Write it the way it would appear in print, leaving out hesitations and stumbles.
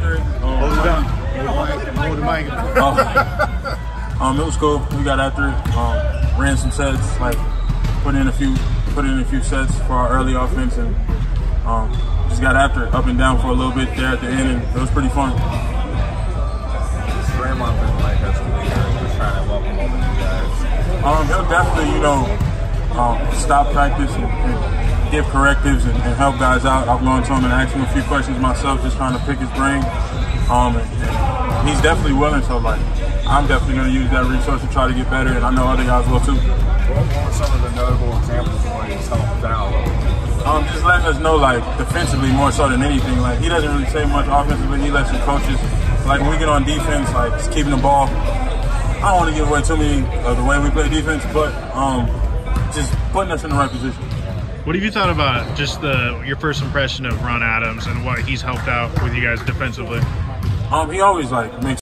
that three? Hold it down. Hold the mic. It was cool. We got after it. Ran some sets, like put in a few sets for our early offense, and just got after it, up and down for a little bit there at the end, and it was pretty fun. Draymond been like that's what we're trying to level up with you guys. He'll definitely, you know, stop practice and give correctives and help guys out. I've gone to him and asked him a few questions myself, just trying to pick his brain. And he's definitely willing, so like I'm definitely going to use that resource to try to get better, and I know other guys will too. What are some of the notable examples of when he's helped out? Just letting us know, like, defensively more so than anything. Like, he doesn't really say much offensively. He lets the coaches, like, when we get on defense, like, just keeping the ball. I don't want to give away too many of the way we play defense, but just putting us in the right position. What have you thought about just your first impression of Ron Adams and what he's helped out with you guys defensively? He always, like, makes